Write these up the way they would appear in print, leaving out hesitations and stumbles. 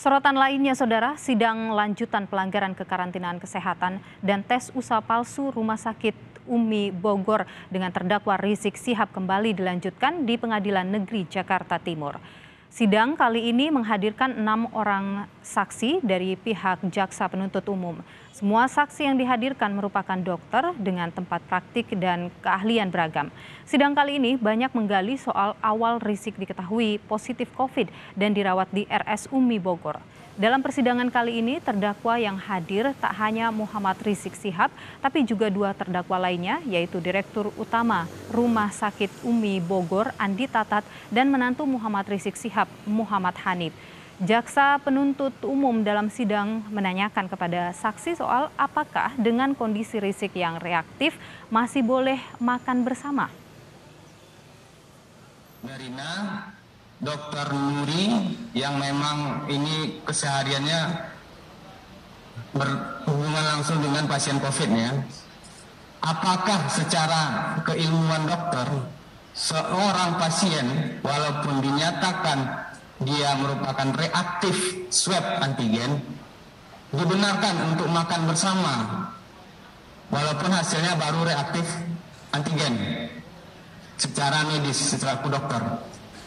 Sorotan lainnya, Saudara, sidang lanjutan pelanggaran kekarantinaan kesehatan dan tes usap palsu Rumah Sakit Ummi Bogor dengan terdakwa Rizieq Shihab kembali dilanjutkan di Pengadilan Negeri Jakarta Timur. Sidang kali ini menghadirkan 6 orang saksi dari pihak jaksa penuntut umum. Semua saksi yang dihadirkan merupakan dokter dengan tempat praktik dan keahlian beragam. Sidang kali ini banyak menggali soal awal Rizieq diketahui positif COVID dan dirawat di RS Ummi Bogor. Dalam persidangan kali ini terdakwa yang hadir tak hanya Muhammad Rizieq Shihab, tapi juga 2 terdakwa lainnya, yaitu Direktur Utama Rumah Sakit Ummi Bogor Andi Tatat dan menantu Muhammad Rizieq Shihab, Muhammad Hanif. Jaksa penuntut umum dalam sidang menanyakan kepada saksi soal apakah dengan kondisi Rizieq yang reaktif masih boleh makan bersama. Merina, Dokter Nuri yang memang ini kesehariannya berhubungan langsung dengan pasien COVID ya. Apakah secara keilmuan dokter seorang pasien walaupun dinyatakan dia merupakan reaktif swab antigen, dibenarkan untuk makan bersama walaupun hasilnya baru reaktif antigen secara medis, secara dokter.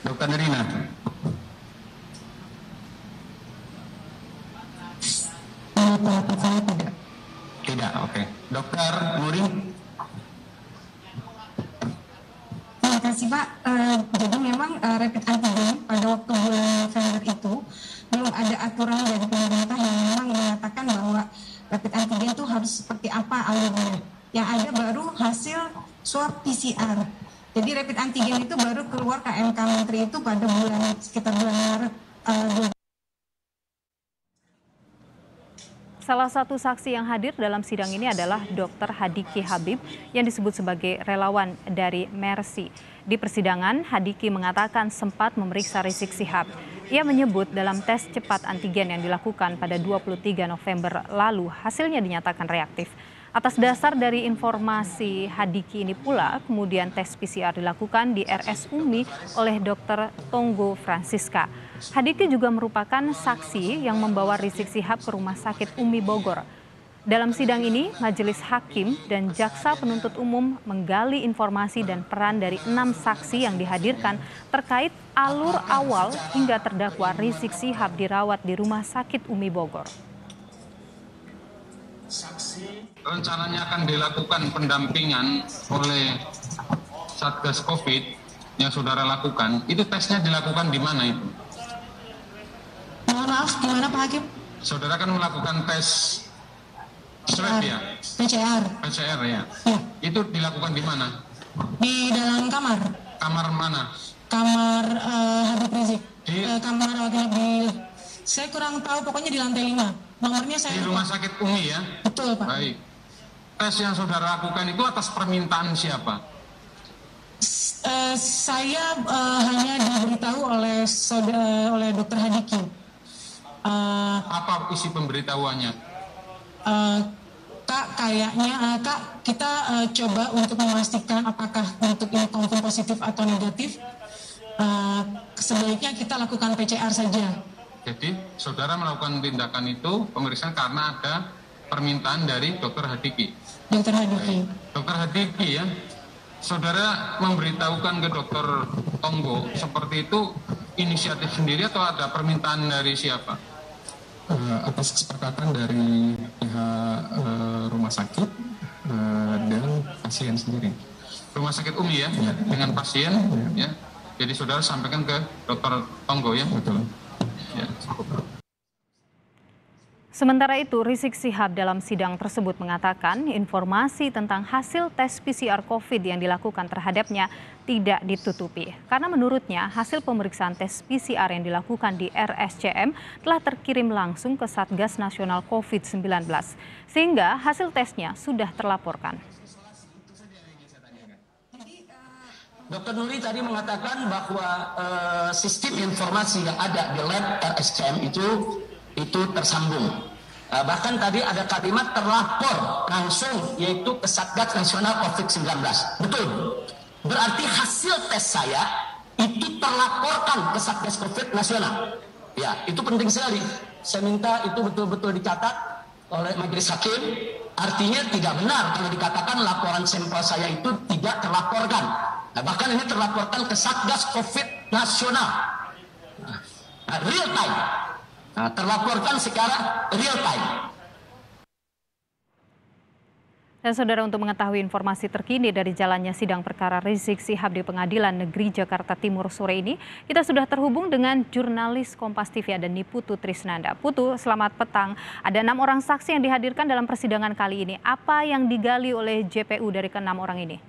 Dokter Dina. Tidak, oke. Dokter Nuri. Terima kasih Pak. Jadi memang rapid antigen pada waktu Februari itu belum ada aturan dari pemerintah yang memang mengatakan bahwa rapid antigen itu harus seperti apa alurnya. Yang ada baru hasil swab PCR. Jadi rapid antigen itu baru keluar KMK Menteri itu pada bulan sekitar bulan Maret. Salah satu saksi yang hadir dalam sidang ini adalah Dokter Hadiki Habib yang disebut sebagai relawan dari Mer-C. Di persidangan, Hadiki mengatakan sempat memeriksa Rizieq Shihab. Ia menyebut dalam tes cepat antigen yang dilakukan pada 23 November lalu hasilnya dinyatakan reaktif. Atas dasar dari informasi Hadiki ini pula, kemudian tes PCR dilakukan di RS Ummi oleh Dokter Tonggo Fransiska. Hadiki juga merupakan saksi yang membawa Rizieq Shihab ke Rumah Sakit Ummi Bogor. Dalam sidang ini, majelis hakim dan jaksa penuntut umum menggali informasi dan peran dari 6 saksi yang dihadirkan terkait alur awal hingga terdakwa Rizieq Shihab dirawat di Rumah Sakit Ummi Bogor. Rencananya akan dilakukan pendampingan oleh Satgas COVID yang saudara lakukan. Itu tesnya dilakukan di mana itu? Maaf, di mana Pak Hakim? Saudara kan melakukan tes swab ya? PCR ya? Ya. Itu dilakukan di mana? Di dalam kamar. Kamar mana? Kamar Habib Rizieq. Di kamar wakil mobil. Saya kurang tahu, pokoknya di lantai 5. Nomornya saya di Rumah Sakit Ummi ya? Betul Pak. Baik. Tes yang saudara lakukan itu atas permintaan siapa? Saya hanya diberitahu oleh Dokter Hadiki. Apa isi pemberitahuannya? Kak, kayaknya Kak, kita coba untuk memastikan apakah untuk ini konfirm positif atau negatif. Sebaiknya kita lakukan PCR saja. Jadi saudara melakukan tindakan itu pemeriksaan karena ada permintaan dari Dokter Hadiki. Dokter Hadiki ya, saudara memberitahukan ke Dokter Tonggo seperti itu inisiatif sendiri atau ada permintaan dari siapa? Atas kesepakatan dari pihak rumah sakit dan pasien sendiri. Rumah sakit Ummi ya, ya, dengan pasien ya. Jadi saudara sampaikan ke Dokter Tonggo ya. Betul. Sementara itu, Rizieq Shihab dalam sidang tersebut mengatakan informasi tentang hasil tes PCR COVID yang dilakukan terhadapnya tidak ditutupi. Karena menurutnya hasil pemeriksaan tes PCR yang dilakukan di RSCM telah terkirim langsung ke Satgas Nasional COVID-19. Sehingga hasil tesnya sudah terlaporkan. Dokter Nuri tadi mengatakan bahwa sistem informasi yang ada di lab RSCM itu tersambung. Bahkan tadi ada kalimat terlapor langsung, yaitu ke Satgas Nasional COVID-19. Betul. Berarti hasil tes saya itu terlaporkan ke Satgas COVID Nasional. Ya, itu penting sekali. Saya minta itu betul-betul dicatat oleh majelis hakim. Artinya tidak benar kalau dikatakan laporan sampel saya itu tidak terlaporkan. Nah, bahkan ini terlaporkan ke Satgas COVID nasional. Nah, real time. Nah, terlaporkan secara real time. Dan saudara, untuk mengetahui informasi terkini dari jalannya sidang perkara Rizieq Shihab di Pengadilan Negeri Jakarta Timur sore ini, kita sudah terhubung dengan jurnalis KOMPAS.TV Adani Putu Trisnanda. Putu, selamat petang. Ada 6 orang saksi yang dihadirkan dalam persidangan kali ini. Apa yang digali oleh JPU dari ke-6 orang ini?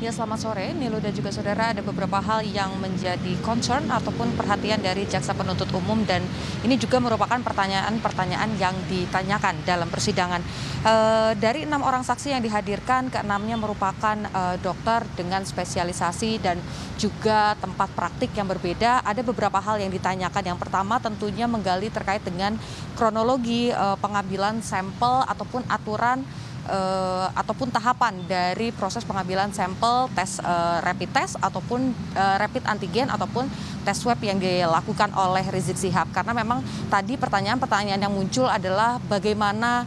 Ya, selamat sore Nilu dan juga saudara, ada beberapa hal yang menjadi concern ataupun perhatian dari jaksa penuntut umum, dan ini juga merupakan pertanyaan-pertanyaan yang ditanyakan dalam persidangan. Dari 6 orang saksi yang dihadirkan, ke-6-nya merupakan dokter dengan spesialisasi dan juga tempat praktik yang berbeda. Ada beberapa hal yang ditanyakan. Yang pertama tentunya menggali terkait dengan kronologi pengambilan sampel ataupun aturan ataupun tahapan dari proses pengambilan sampel tes rapid test ataupun rapid antigen ataupun tes swab yang dilakukan oleh Rizieq Shihab, karena memang tadi pertanyaan-pertanyaan yang muncul adalah bagaimana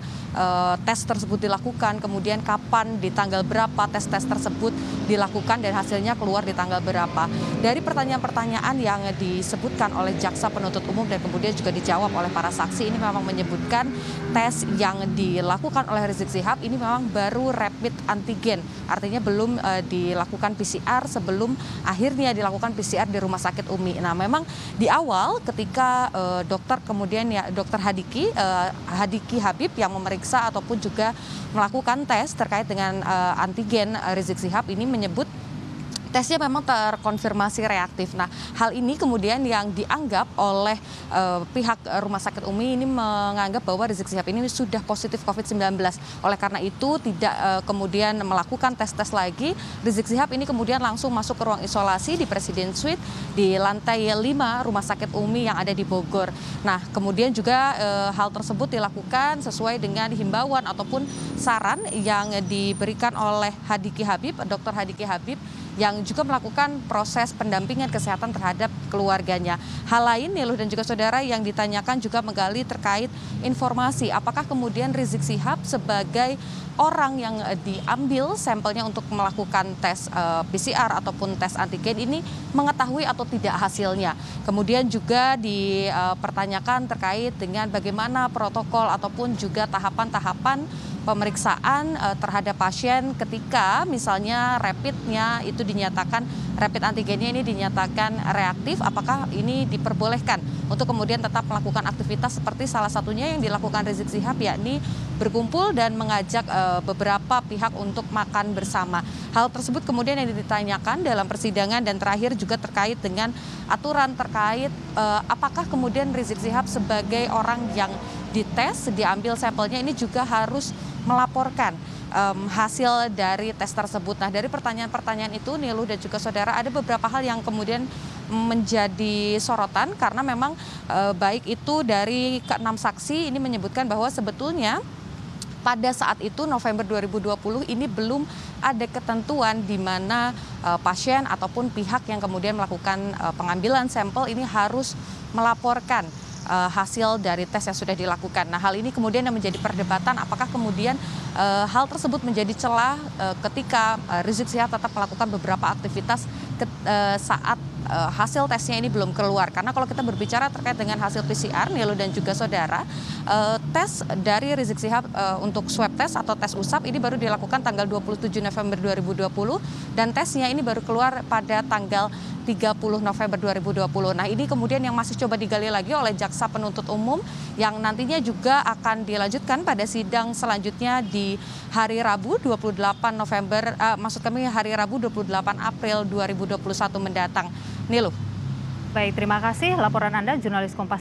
tes tersebut dilakukan, kemudian kapan, di tanggal berapa tes-tes tersebut dilakukan dan hasilnya keluar di tanggal berapa. Dari pertanyaan-pertanyaan yang disebutkan oleh jaksa penuntut umum dan kemudian juga dijawab oleh para saksi, ini memang menyebutkan tes yang dilakukan oleh Rizieq Shihab ini memang baru rapid antigen, artinya belum dilakukan PCR sebelum akhirnya dilakukan PCR di Rumah Sakit Ummi. Nah, memang di awal ketika dokter, kemudian ya dokter Hadiki Habib yang memeriksa ataupun juga melakukan tes terkait dengan antigen Rizieq Shihab ini menyebut tesnya memang terkonfirmasi reaktif. Nah, hal ini kemudian yang dianggap oleh pihak Rumah Sakit Ummi ini menganggap bahwa Rizieq Shihab ini sudah positif COVID-19. Oleh karena itu tidak kemudian melakukan tes-tes lagi. Rizieq Shihab ini kemudian langsung masuk ke ruang isolasi di Presiden Suite di lantai 5 Rumah Sakit Ummi yang ada di Bogor. Nah, kemudian juga hal tersebut dilakukan sesuai dengan himbauan ataupun saran yang diberikan oleh Hadiki Habib, Dokter Hadiki Habib, yang juga melakukan proses pendampingan kesehatan terhadap keluarganya. Hal lain, Niluh dan juga saudara, yang ditanyakan juga menggali terkait informasi. Apakah kemudian Rizieq Shihab sebagai orang yang diambil sampelnya untuk melakukan tes PCR ataupun tes antigen ini mengetahui atau tidak hasilnya. Kemudian juga dipertanyakan terkait dengan bagaimana protokol ataupun juga tahapan-tahapan pemeriksaan terhadap pasien ketika misalnya rapidnya itu dinyatakan, rapid antigennya ini dinyatakan reaktif, apakah ini diperbolehkan untuk kemudian tetap melakukan aktivitas seperti salah satunya yang dilakukan Rizieq Shihab, yakni berkumpul dan mengajak beberapa pihak untuk makan bersama. Hal tersebut kemudian yang ditanyakan dalam persidangan, dan terakhir juga terkait dengan aturan terkait apakah kemudian Rizieq Shihab sebagai orang yang dites, diambil sampelnya ini juga harus melaporkan hasil dari tes tersebut. Nah, dari pertanyaan-pertanyaan itu, Nilu dan juga saudara, ada beberapa hal yang kemudian menjadi sorotan, karena memang baik itu dari ke-6 saksi ini menyebutkan bahwa sebetulnya pada saat itu November 2020 ini belum ada ketentuan di mana pasien ataupun pihak yang kemudian melakukan pengambilan sampel ini harus melaporkan hasil dari tes yang sudah dilakukan. Nah, hal ini kemudian yang menjadi perdebatan, apakah kemudian hal tersebut menjadi celah ketika Rizieq Shihab tetap melakukan beberapa aktivitas saat hasil tesnya ini belum keluar. Karena kalau kita berbicara terkait dengan hasil PCR, Nilu dan juga saudara, tes dari Rizieq Shihab untuk swab test atau tes usap ini baru dilakukan tanggal 27 November 2020 dan tesnya ini baru keluar pada tanggal 30 November 2020. Nah, ini kemudian yang masih coba digali lagi oleh jaksa penuntut umum yang nantinya juga akan dilanjutkan pada sidang selanjutnya di hari Rabu 28 April 2021 mendatang. Niluh. Baik, terima kasih laporan Anda, jurnalis Kompas.